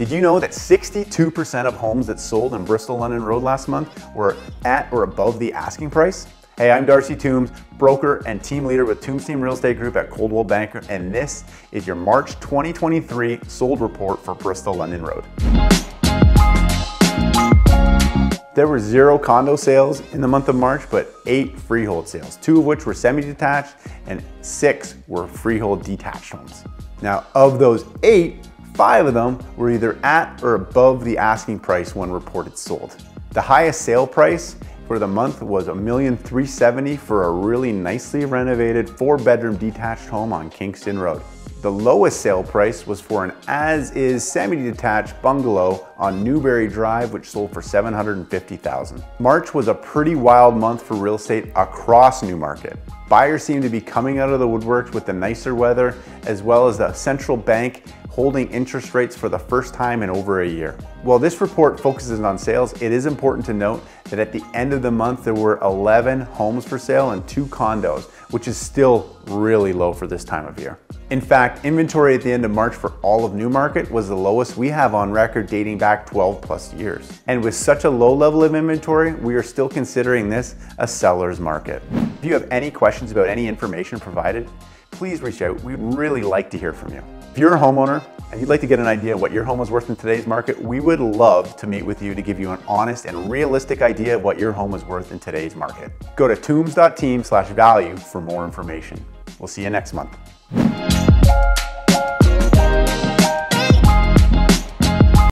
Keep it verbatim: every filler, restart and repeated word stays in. Did you know that sixty-two percent of homes that sold in Bristol, London Road last month were at or above the asking price? Hey, I'm Darcy Toombs, broker and team leader with Toombs Team Real Estate Group at Coldwell Banker, and this is your March twenty twenty-three sold report for Bristol, London Road. There were zero condo sales in the month of March, but eight freehold sales, two of which were semi-detached and six were freehold detached homes. Now, of those eight, five of them were either at or above the asking price when reported sold. The highest sale price for the month was one million three hundred seventy thousand dollars for a really nicely renovated four-bedroom detached home on Kingston Road. The lowest sale price was for an as-is semi-detached bungalow on Newberry Drive, which sold for seven hundred fifty thousand dollars. March was a pretty wild month for real estate across Newmarket. Buyers seem to be coming out of the woodworks with the nicer weather, as well as the central bank holding interest rates for the first time in over a year. While this report focuses on sales, it is important to note that at the end of the month, there were eleven homes for sale and two condos, which is still really low for this time of year. In fact, inventory at the end of March for all of Newmarket was the lowest we have on record dating back twelve plus years. And with such a low level of inventory, we are still considering this a seller's market. If you have any questions about any information provided, please reach out. We'd really like to hear from you. If you're a homeowner and you'd like to get an idea of what your home is worth in today's market, we would love to meet with you to give you an honest and realistic idea of what your home is worth in today's market. Go to toombs dot team slash value for more information. We'll see you next month.